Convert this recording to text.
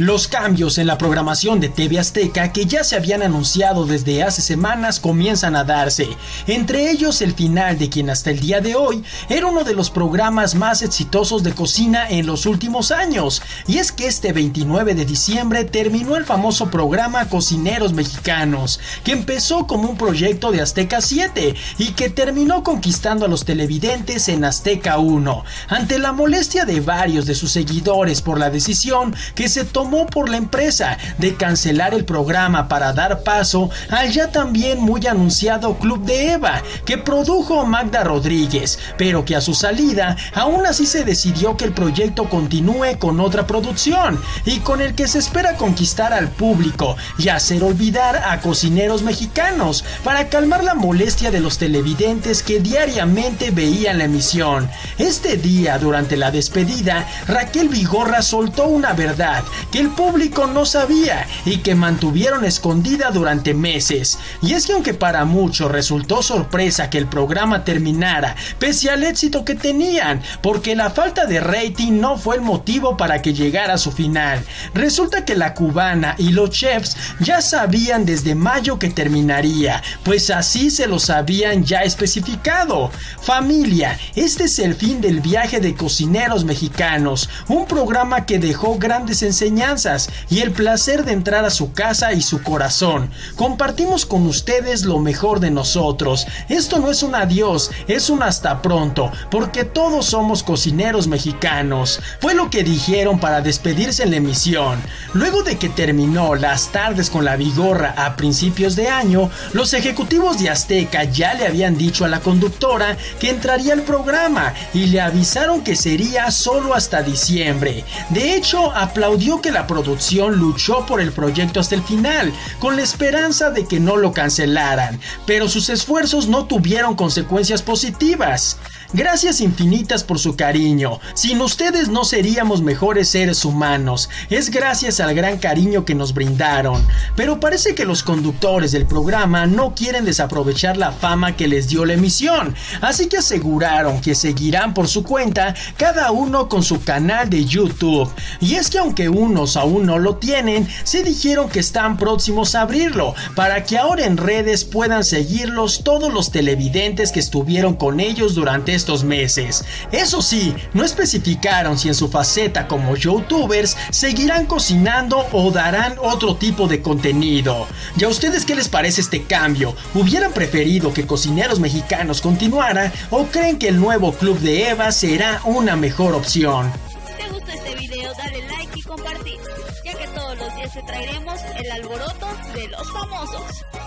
Los cambios en la programación de TV Azteca, que ya se habían anunciado desde hace semanas, comienzan a darse, entre ellos el final de quien hasta el día de hoy era uno de los programas más exitosos de cocina en los últimos años. Y es que este 29 de diciembre terminó el famoso programa Cocineros Mexicanos, que empezó como un proyecto de Azteca 7 y que terminó conquistando a los televidentes en Azteca 1, ante la molestia de varios de sus seguidores por la decisión que se tomó por la empresa de cancelar el programa para dar paso al ya también muy anunciado Club de Eva, que produjo Magda Rodríguez, pero que a su salida aún así se decidió que el proyecto continúe con otra producción y con el que se espera conquistar al público y hacer olvidar a Cocineros Mexicanos, para calmar la molestia de los televidentes que diariamente veían la emisión. Este día, durante la despedida, Raquel Vigorra soltó una verdad que el público no sabía y que mantuvieron escondida durante meses. Y es que aunque para muchos resultó sorpresa que el programa terminara, pese al éxito que tenían, porque la falta de rating no fue el motivo para que llegara a su final. Resulta que la cubana y los chefs ya sabían desde mayo que terminaría, pues así se los habían ya especificado. Familia, este es el fin del viaje de Cocineros Mexicanos, un programa que dejó grandes enseñanzas y el placer de entrar a su casa y su corazón. Compartimos con ustedes lo mejor de nosotros. Esto no es un adiós, es un hasta pronto, porque todos somos cocineros mexicanos. Fue lo que dijeron para despedirse en la emisión. Luego de que terminó Las Tardes con la Vigorra a principios de año, los ejecutivos de Azteca ya le habían dicho a la conductora que entraría al programa y le avisaron que sería solo hasta diciembre. De hecho, aplaudió que la producción luchó por el proyecto hasta el final, con la esperanza de que no lo cancelaran, pero sus esfuerzos no tuvieron consecuencias positivas. Gracias infinitas por su cariño. Sin ustedes no seríamos mejores seres humanos. Es gracias al gran cariño que nos brindaron. Pero parece que los conductores del programa no quieren desaprovechar la fama que les dio la emisión, así que aseguraron que seguirán por su cuenta, cada uno con su canal de YouTube. Y es que aunque unos aún no lo tienen, se dijeron que están próximos a abrirlo, para que ahora en redes puedan seguirlos todos los televidentes que estuvieron con ellos durante estos meses. Eso sí, no especificaron si en su faceta como youtubers seguirán cocinando o darán otro tipo de contenido. ¿Y a ustedes qué les parece este cambio? ¿Hubieran preferido que Cocineros Mexicanos continuara o creen que el nuevo Club de Eva será una mejor opción? Si te gusta este video, dale like y compartir, ya que todos los días te traeremos el alboroto de los famosos.